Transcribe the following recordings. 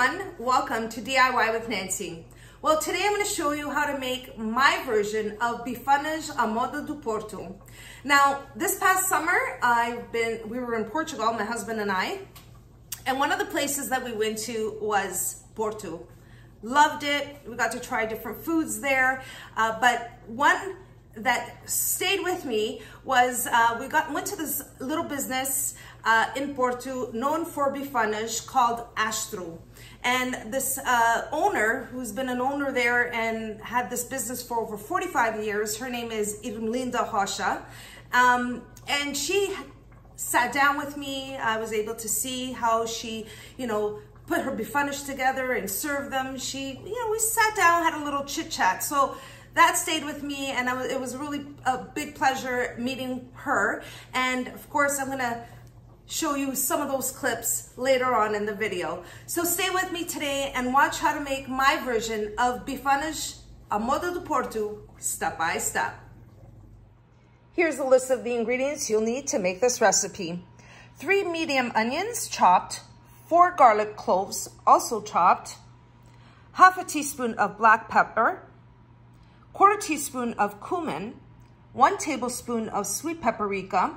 everyone, welcome to DIY with Nancy. Well, today I'm going to show you how to make my version of Bifanas à Moda do Porto. Now, this past summer, we were in Portugal, my husband and I, and one of the places that we went to was Porto. Loved it. We got to try different foods there, but one that stayed with me was we went to this little business in Porto known for bifanas called Astro, and this owner, who's been an owner there and had this business for over 45 years, her name is Ermelinda Rocha, and she sat down with me. I was able to see how she, you know, put her bifanas together and served them. She, you know, we sat down, had a little chit chat. So that stayed with me, and it was really a big pleasure meeting her. And of course, I'm gonna show you some of those clips later on in the video. So stay with me today and watch how to make my version of Bifanas à Moda do Porto, step by step. Here's a list of the ingredients you'll need to make this recipe. 3 medium onions, chopped. 4 garlic cloves, also chopped. Half a teaspoon of black pepper. 1/4 teaspoon of cumin, 1 tablespoon of sweet paprika,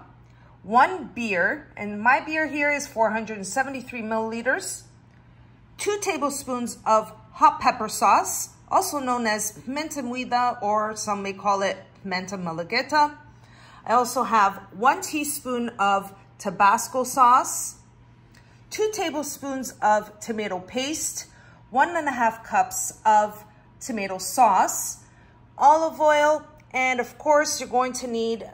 1 beer, and my beer here is 473 milliliters, 2 tablespoons of hot pepper sauce, also known as pimenta malagueta, or some may call it pimenta malagueta. I also have 1 teaspoon of Tabasco sauce, 2 tablespoons of tomato paste, 1 1/2 cups of tomato sauce, olive oil, and of course you're going to need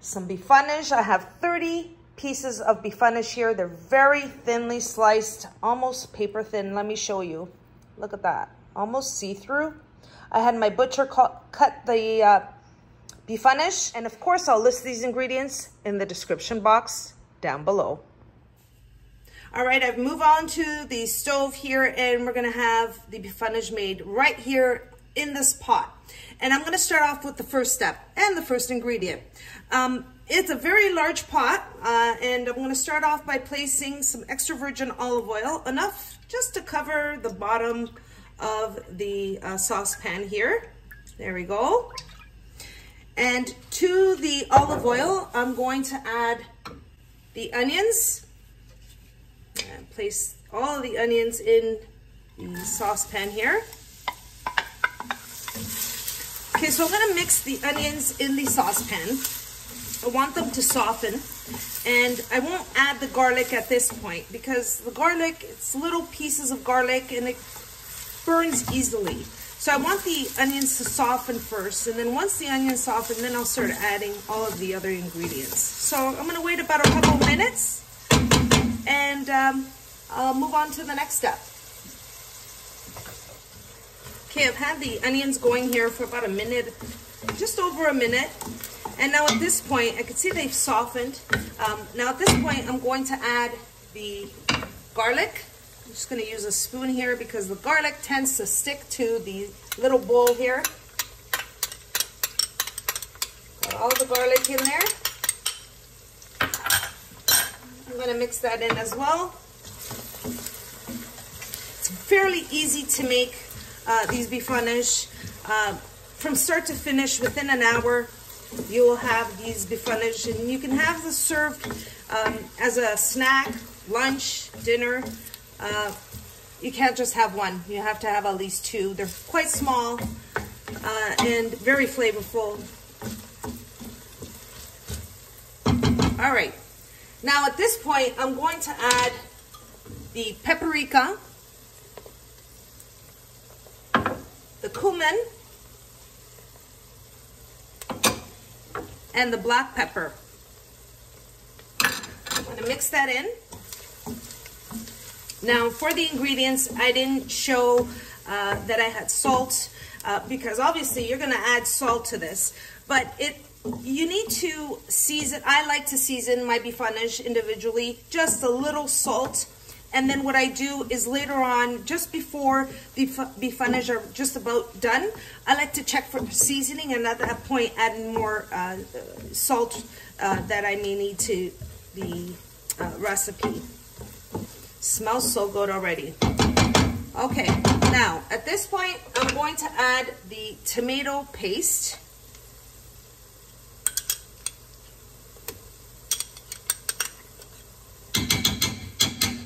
some bifanas. I have 30 pieces of bifanas here. They're very thinly sliced, almost paper thin. Let me show you. Look at that, almost see-through. I had my butcher cut the bifanas, and of course I'll list these ingredients in the description box down below. All right, I've moved on to the stove here, and we're gonna have the bifanas made right here in this pot. And I'm gonna start off with the first step and the first ingredient. It's a very large pot, and I'm gonna start off by placing some extra virgin olive oil, enough just to cover the bottom of the saucepan here. There we go. And to the olive oil, I'm going to add the onions, and place all the onions in the saucepan here. Okay, so I'm gonna mix the onions in the saucepan. I want them to soften, and I won't add the garlic at this point because the garlic, it's little pieces of garlic and it burns easily. So I want the onions to soften first, and then once the onions soften, then I'll start adding all of the other ingredients. So I'm gonna wait about a couple minutes, and I'll move on to the next step. Okay, I've had the onions going here for about a minute, just over a minute. And now at this point, I can see they've softened. Now at this point, I'm going to add the garlic. I'm just gonna use a spoon here because the garlic tends to stick to the little bowl here. Got all the garlic in there. I'm gonna mix that in as well. It's fairly easy to make these bifanas. From start to finish, within an hour, you will have these bifanas, and you can have this served as a snack, lunch, dinner. You can't just have one. You have to have at least 2. They're quite small and very flavorful. All right. Now at this point, I'm going to add the paprika, the cumin, and the black pepper. I'm gonna mix that in. Now for the ingredients, I didn't show that I had salt because obviously you're gonna add salt to this, but you need to season. I like to season my bifanas individually, just a little salt. And then what I do is later on, just before the bifanas are just about done, I like to check for seasoning, and at that point add more salt that I may need to the recipe. Smells so good already. Okay, now at this point, I'm going to add the tomato paste.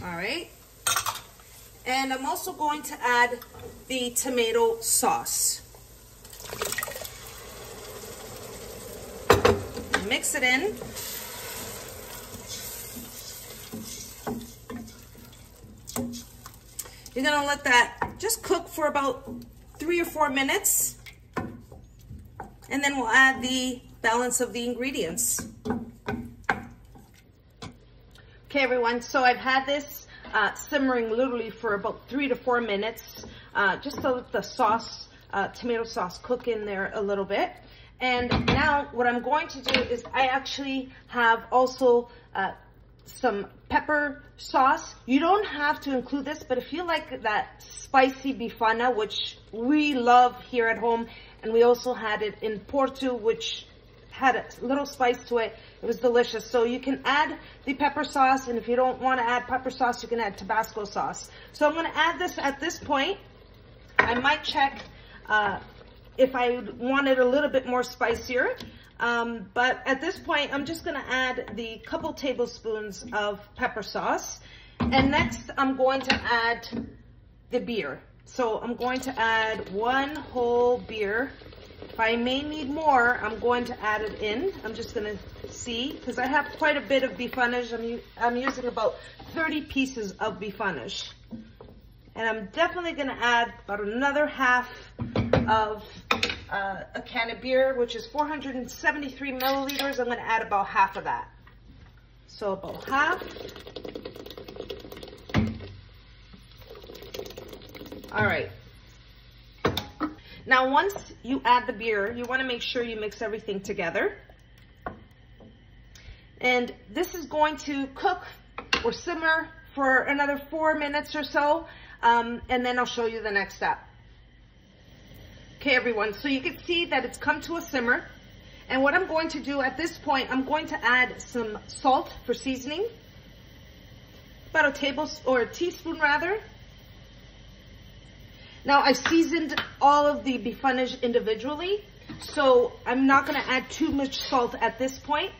All right. And I'm also going to add the tomato sauce. Mix it in. You're gonna let that just cook for about 3 or 4 minutes. And then we'll add the balance of the ingredients. Okay, everyone, so I've had this simmering literally for about 3 to 4 minutes, just so that the sauce, tomato sauce, cook in there a little bit. And now what I'm going to do is I actually have also some pepper sauce. You don't have to include this, but if you like that spicy bifana, which we love here at home, and we also had it in Porto, which had a little spice to it. It was delicious. So you can add the pepper sauce, and if you don't want to add pepper sauce, you can add Tabasco sauce. So I'm going to add this at this point. I might check if I want it a little bit more spicier. But at this point, I'm just going to add the couple tablespoons of pepper sauce. And next, I'm going to add the beer. So I'm going to add 1 whole beer. If I may need more, I'm going to add it in. I'm just going to see, because I have quite a bit of bifanas. I'm using about 30 pieces of bifanas. And I'm definitely going to add about another half of a can of beer, which is 473 milliliters. I'm going to add about half of that. So about half. All right. Now, once you add the beer, you want to make sure you mix everything together. And this is going to cook or simmer for another 4 minutes or so. And then I'll show you the next step. Okay, everyone. So you can see that it's come to a simmer. And what I'm going to do at this point, I'm going to add some salt for seasoning. About a tablespoon or a teaspoon rather. Now, I seasoned all of the bifanas individually, so I'm not going to add too much salt at this point.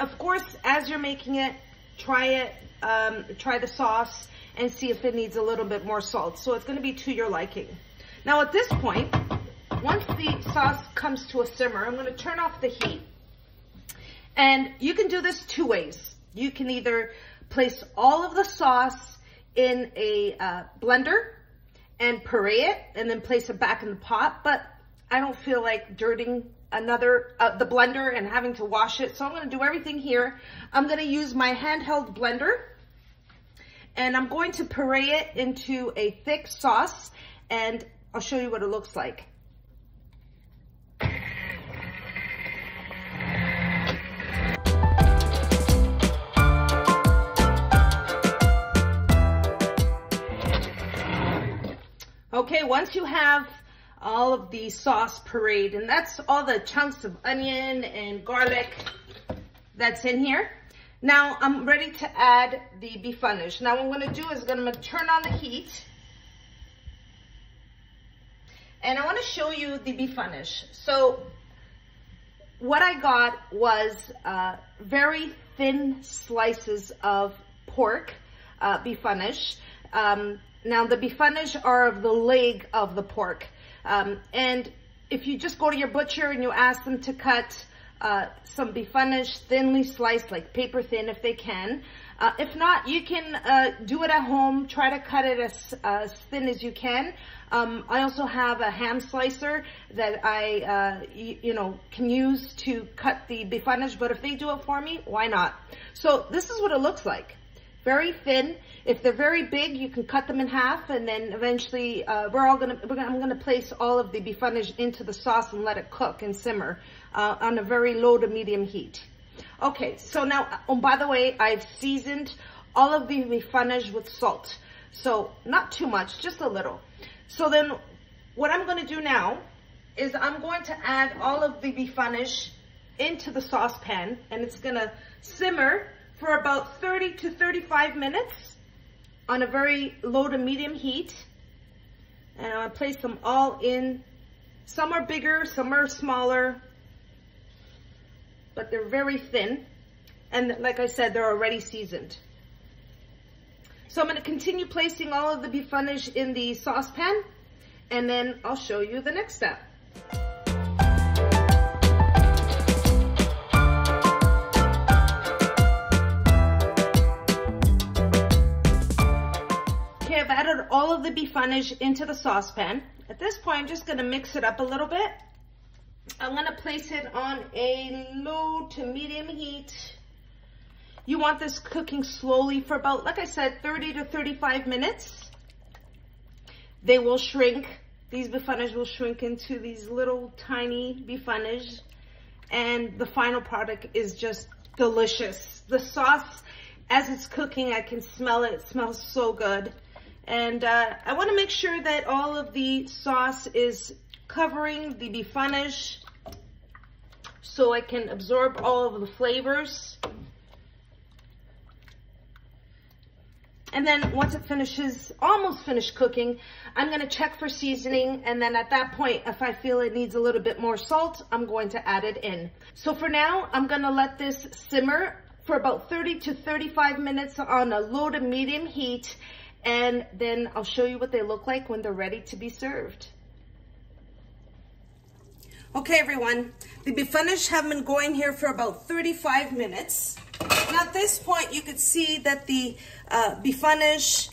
Of course, as you're making it, try the sauce and see if it needs a little bit more salt. So it's going to be to your liking. Now, at this point, once the sauce comes to a simmer, I'm going to turn off the heat. And you can do this 2 ways. You can either place all of the sauce in a blender and puree it, and then place it back in the pot. But I don't feel like dirtying the blender and having to wash it. So I'm going to do everything here. I'm going to use my handheld blender, and I'm going to puree it into a thick sauce, and I'll show you what it looks like. Okay, once you have all of the sauce pureed, and that's all the chunks of onion and garlic that's in here. Now I'm ready to add the bifanas. Now what I'm gonna do is I'm gonna turn on the heat. And I wanna show you the bifanas. So what I got was very thin slices of pork bifanas. Now, the bifanas are of the leg of the pork. And if you just go to your butcher and you ask them to cut some bifanas thinly sliced, like paper thin if they can. If not, you can do it at home. Try to cut it as thin as you can. I also have a ham slicer that I can use to cut the bifanas. But if they do it for me, why not? So this is what it looks like. Very thin. If they're very big, you can cut them in half, and then eventually I'm gonna place all of the bifanas into the sauce and let it cook and simmer on a very low to medium heat. Okay, so now, oh, by the way, I've seasoned all of the bifanas with salt. So not too much, just a little. So then what I'm gonna do now is I'm going to add all of the bifanas into the saucepan, and it's gonna simmer for about 30 to 35 minutes on a very low to medium heat. and I'm gonna place them all in. Some are bigger, some are smaller, but they're very thin. And like I said, they're already seasoned. So I'm gonna continue placing all of the bifanas in the saucepan, and then I'll show you the next step. Okay, I've added all of the bifanas into the saucepan. At this point, I'm just gonna mix it up a little bit. I'm gonna place it on a low to medium heat. You want this cooking slowly for about, like I said, 30 to 35 minutes. They will shrink. These bifanas will shrink into these little tiny bifanas, and the final product is just delicious. The sauce, as it's cooking, I can smell it. It smells so good. And I wanna make sure that all of the sauce is covering the bifanas so I can absorb all of the flavors. And then once it finishes, almost finished cooking, I'm gonna check for seasoning. And then at that point, if I feel it needs a little bit more salt, I'm going to add it in. So for now, I'm gonna let this simmer for about 30 to 35 minutes on a low to medium heat. And then I'll show you what they look like when they're ready to be served. Okay, everyone, the bifanas have been going here for about 35 minutes. And at this point, you could see that the bifanas,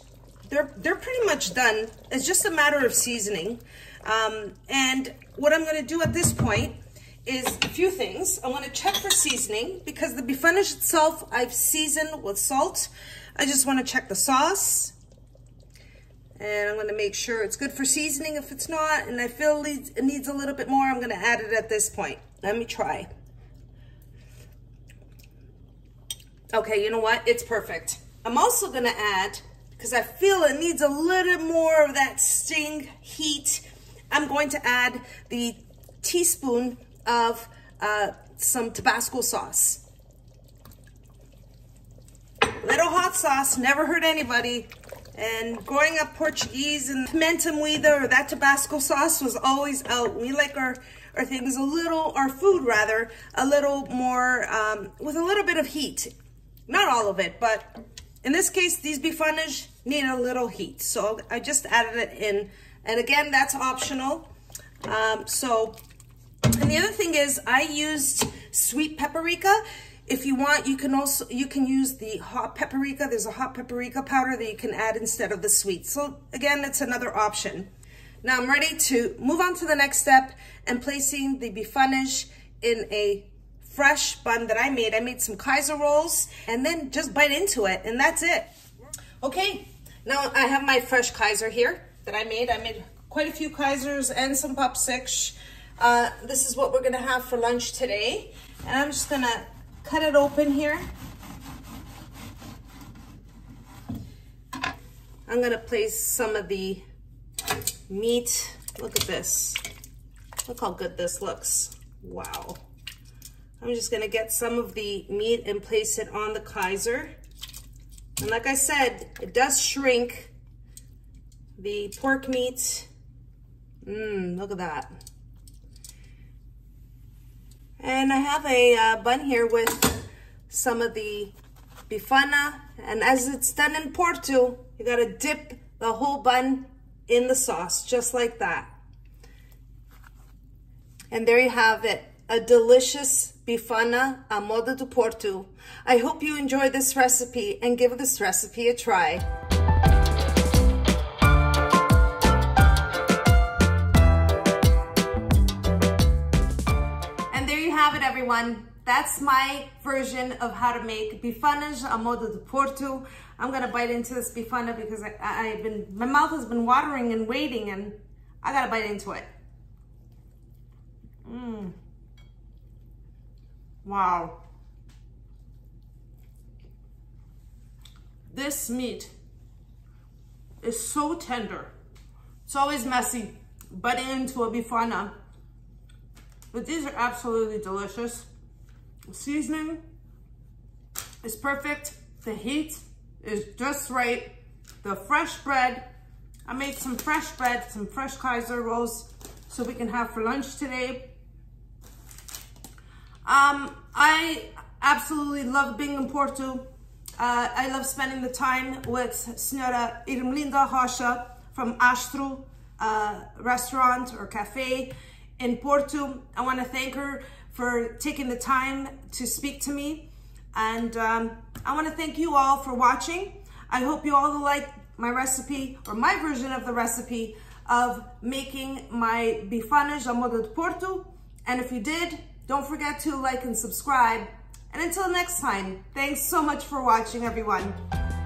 they're pretty much done. It's just a matter of seasoning. And what I'm gonna do at this point is a few things. I wanna check for seasoning because the bifanas itself, I've seasoned with salt. I just wanna check the sauce. And I'm gonna make sure it's good for seasoning. If it's not, and I feel it needs a little bit more, I'm gonna add it at this point. Let me try. Okay, you know what? It's perfect. I'm also gonna add, because I feel it needs a little more of that sting heat, I'm going to add the teaspoon of some Tabasco sauce. Little hot sauce, never hurt anybody. And growing up Portuguese and pimenta malagueta, or that Tabasco sauce, was always out. We like our things a little, our food rather, a little more, with a little bit of heat. Not all of it, but in this case, these bifanas need a little heat. So I just added it in. And again, that's optional. And the other thing is I used sweet paprika. If you want, you can use the hot paprika. There's a hot paprika powder that you can add instead of the sweet. So again, that's another option. Now I'm ready to move on to the next step and placing the bifanas in a fresh bun that I made. I made some Kaiser rolls and then just bite into it, and that's it. Okay, now I have my fresh Kaiser here that I made. I made quite a few Kaisers and some popsicks. This is what we're gonna have for lunch today. And I'm just gonna cut it open here. I'm gonna place some of the meat. Look at this. Look how good this looks. Wow. I'm just gonna get some of the meat and place it on the Kaiser. And like I said, it does shrink the pork meat. Look at that. And I have a bun here with some of the bifana. And as it's done in Porto, you gotta dip the whole bun in the sauce, just like that. And there you have it. A delicious bifana à moda do Porto. I hope you enjoy this recipe and give this recipe a try. And there you have it, everyone. That's my version of how to make bifanas à moda do Porto. I'm gonna bite into this bifana because my mouth has been watering and waiting, and I gotta bite into it. Wow. This meat is so tender. It's always messy, but into a bifana. But these are absolutely delicious. The seasoning is perfect. The heat is just right. The fresh bread, I made some fresh bread, some fresh Kaiser rolls, so we can have for lunch today. I absolutely love being in Porto. I love spending the time with Senhora Ermelinda Rocha from Astro restaurant or cafe in Porto. I want to thank her for taking the time to speak to me. And I want to thank you all for watching. I hope you all like my recipe, or my version of the recipe, of making my Bifanas à Moda do Porto. And if you did, don't forget to like and subscribe. And until next time, thanks so much for watching, everyone.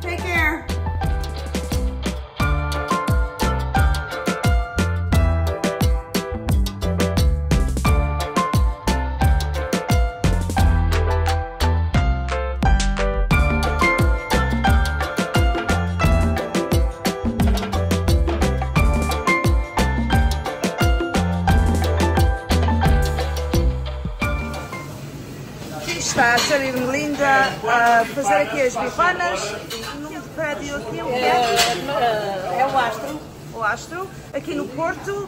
Take care. Está a ser linda a fazer aqui as bifanas num prédio aqui, onde é o Astro. O Astro, aqui no Porto,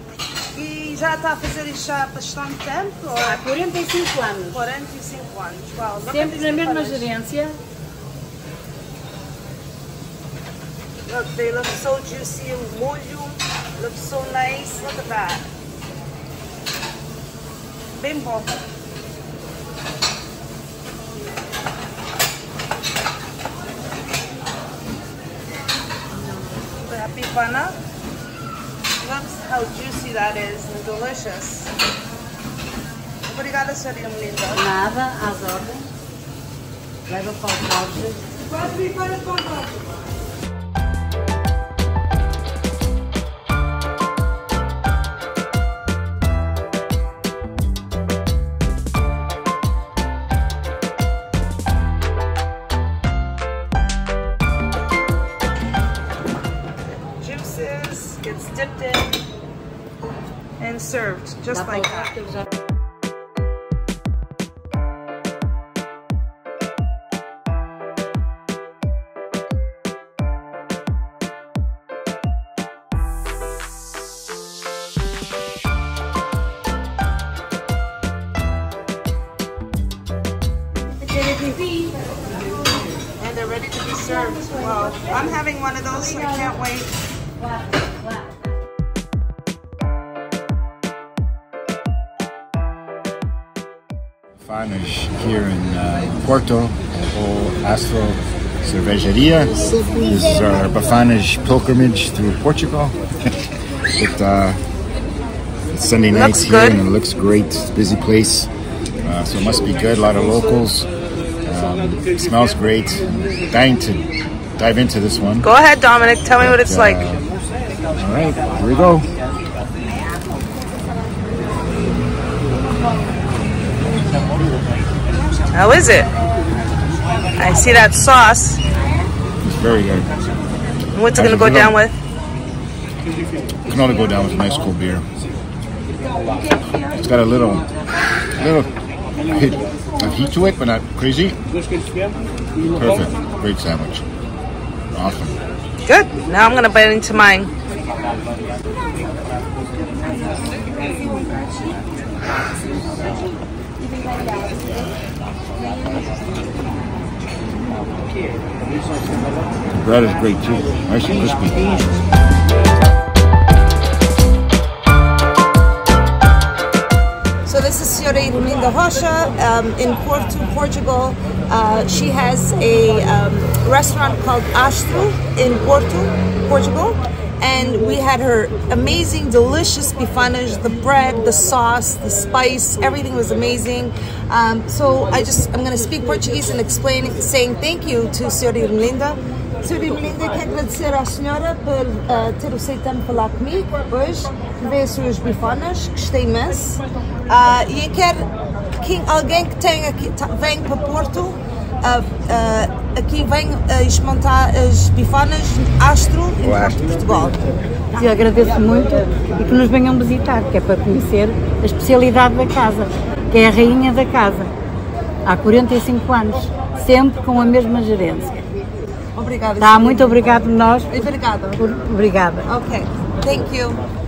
e já está a fazer isto há bastante tempo? Ou? Há 45 anos. 45 anos, uau. Sempre na mesma gerência. Look, they look so juicy, o molho, look so nice, look at that. Bem bom. Bifana. Look how juicy that is and delicious. Obrigada, senhora Linda. Nada, às ordens. Leva para o balde. Pode vir para o balde. It's dipped in and served just like that. And they're ready to be served. Well, I'm having one of those. I can't wait. Wow. Bifanas here in Porto, O Astro Cervejaria. This is our Bifanas pilgrimage through Portugal. It's Sunday nights here and it looks great. It's a busy place, so it must be good. A lot of locals. It smells great. I'm dying to dive into this one. Go ahead, Dominic. Tell me what it's like. All right, here we go. How is it? I see that sauce. It's very good. What's it going to go down with? It's going to go down with a nice cold beer. It's got a little heat to it, but not crazy. Perfect. Great sandwich. Awesome. Good. Now I'm going to bite into mine. The bread is great too, nice and crispy. So this is Senhora Ermelinda Rocha in Porto, Portugal. She has a restaurant called Astro in Porto, Portugal. And we had her amazing, delicious bifanas, the bread, the sauce, the spice, everything was amazing. So I'm going to speak Portuguese and saying thank you to Senhora Ermelinda. Senhora Ermelinda, quero agradecer à senhora por ter aceitado falar comigo hoje, ver as suas bifanas, gostei imenso. E quero que alguém que venha para Porto, aqui venho a experimentar as bifanas Astro em Portugal. Eu agradeço muito e que nos venham visitar, que é para conhecer a especialidade da casa, que é a rainha da casa, há 45 anos, sempre com a mesma gerência. Obrigada. Tá, muito obrigado nós. Obrigada. Obrigada. Ok. Thank you.